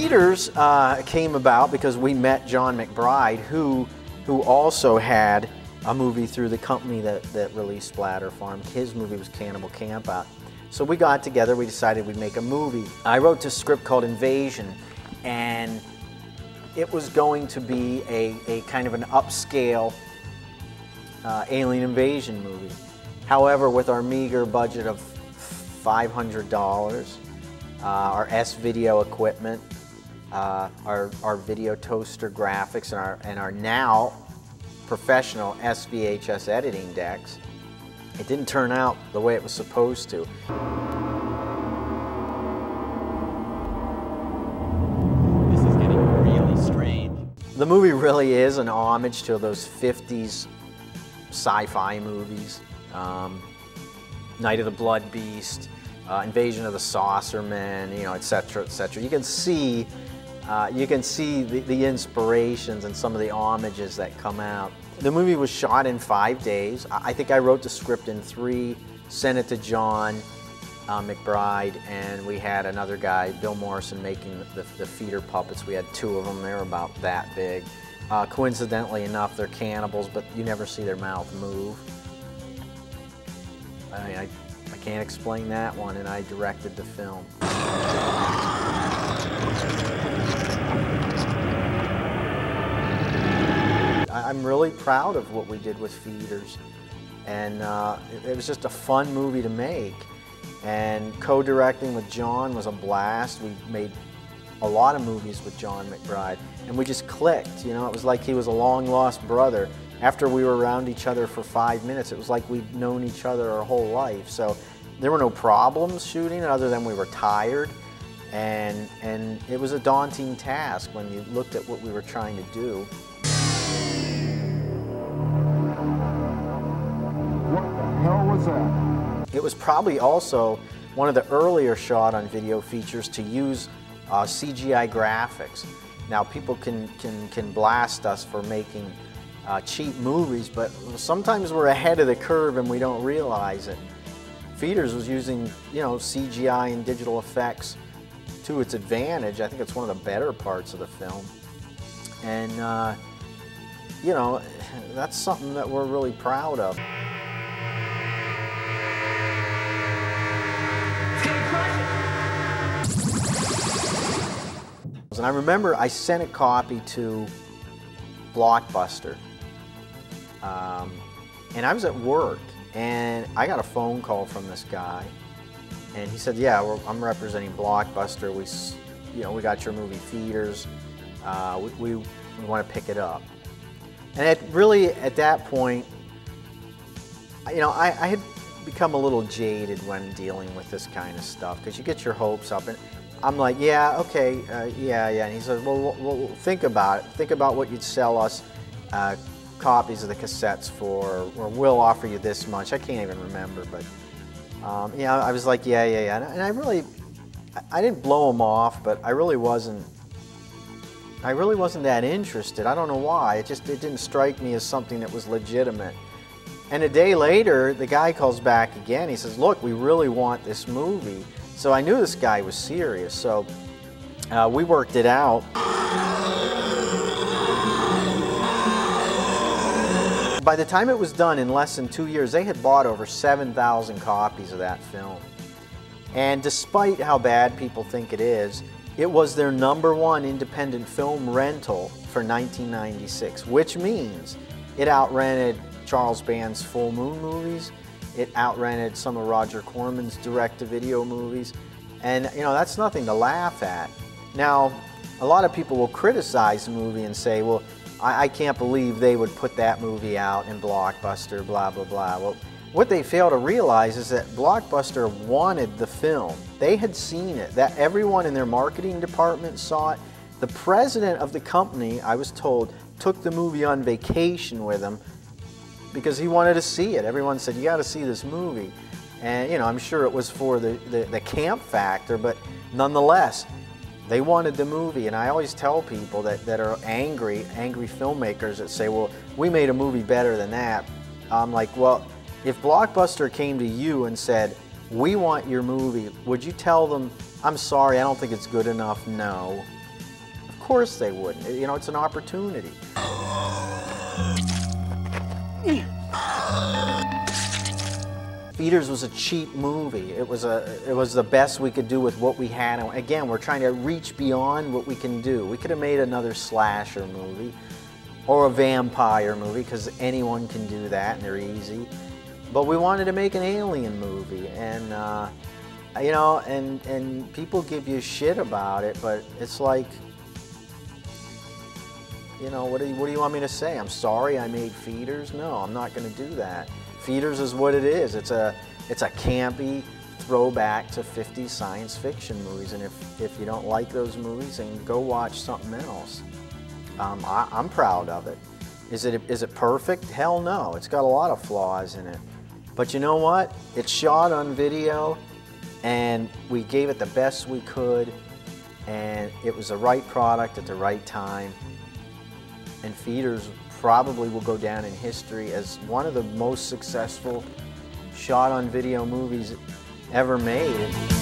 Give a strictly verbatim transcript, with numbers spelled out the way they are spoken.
Feeders uh, came about because we met John McBride, who who also had a movie through the company that, that released Splatter Farm. His movie was Cannibal Camp Out. So we got together, we decided we'd make a movie. I wrote this script called Invasion, and it was going to be a, a kind of an upscale uh, alien invasion movie. However, with our meager budget of five hundred dollars, uh, our S-video equipment, uh, our, our video toaster graphics, and our, and our now professional S V H S editing decks, it didn't turn out the way it was supposed to. This is getting really strange. The movie really is an homage to those fifties sci-fi movies. Um, Night of the Blood Beast, uh, Invasion of the Saucer Men, you know, et cetera, et cetera. You can see, uh, you can see the, the inspirations and some of the homages that come out. The movie was shot in five days. I think I wrote the script in three, sent it to John uh, McBride, and we had another guy, Bill Morrison, making the, the feeder puppets. We had two of them. They were about that big. Uh, coincidentally enough, they're cannibals, but you never see their mouth move. I mean, I, I can't explain that one, and I directed the film. I'm really proud of what we did with Feeders, and uh, it, it was just a fun movie to make, and co-directing with John was a blast. We made a lot of movies with John McBride, and we just clicked. You know, it was like he was a long-lost brother. After we were around each other for five minutes, it was like we'd known each other our whole life. So there were no problems shooting other than we were tired, and, and it was a daunting task when you looked at what we were trying to do. It was probably also one of the earlier shot on video features to use uh, C G I graphics. Now people can, can, can blast us for making uh, cheap movies, but sometimes we're ahead of the curve and we don't realize it. Feeders was using, you know, C G I and digital effects to its advantage. I think it's one of the better parts of the film. And, uh, you know, that's something that we're really proud of. And I remember I sent a copy to Blockbuster, um, and I was at work, and I got a phone call from this guy, and he said, "Yeah, we're, I'm representing Blockbuster. We, you know, we got your movie Feeders. Uh, we, we, we want to pick it up." And it really, at that point, you know, I, I had become a little jaded when dealing with this kind of stuff, because you get your hopes up, and I'm like, yeah, okay, uh, yeah, yeah. And he says, well, well, think about it. Think about what you'd sell us uh, copies of the cassettes for, or we'll offer you this much. I can't even remember, but um, yeah, I was like, yeah, yeah, yeah. And I really, I didn't blow him off, but I really wasn't, I really wasn't that interested. I don't know why. It just, it didn't strike me as something that was legitimate. And a day later, the guy calls back again. He says, look, we really want this movie. So I knew this guy was serious, so uh, we worked it out. By the time it was done, in less than two years, they had bought over seven thousand copies of that film. And despite how bad people think it is, it was their number one independent film rental for nineteen ninety-six, which means it outrented Charles Band's Full Moon movies. It outrented some of Roger Corman's direct-to-video movies, and you know, that's nothing to laugh at. Now, a lot of people will criticize the movie and say, well, I, I can't believe they would put that movie out in Blockbuster, blah, blah, blah. Well, what they fail to realize is that Blockbuster wanted the film. They had seen it, that everyone in their marketing department saw it. The president of the company, I was told, took the movie on vacation with him because he wanted to see it. Everyone said, you gotta see this movie. And you know, I'm sure it was for the, the, the camp factor, but nonetheless, they wanted the movie. And I always tell people that, that are angry, angry filmmakers that say, well, we made a movie better than that. I'm like, well, if Blockbuster came to you and said, we want your movie, would you tell them, I'm sorry, I don't think it's good enough, no? course they wouldn't. You know, it's an opportunity. Feeders was a cheap movie. It was a, it was the best we could do with what we had. And again, we're trying to reach beyond what we can do. We could have made another slasher movie or a vampire movie, because anyone can do that and they're easy. But we wanted to make an alien movie, and uh, you know, and and people give you shit about it, but it's like, you know, what do you, what do you want me to say? I'm sorry I made Feeders? No, I'm not going to do that. Feeders is what it is. It's a it's a campy throwback to fifties science fiction movies, and if if you don't like those movies, then go watch something else. Um, I, I'm proud of it. Is it is it perfect? Hell no. It's got a lot of flaws in it. But you know what? It's shot on video, and we gave it the best we could, and it was the right product at the right time. And Feeders probably will go down in history as one of the most successful shot on video movies ever made.